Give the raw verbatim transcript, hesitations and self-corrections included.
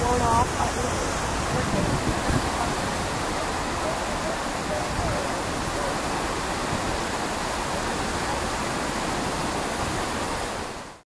blown off.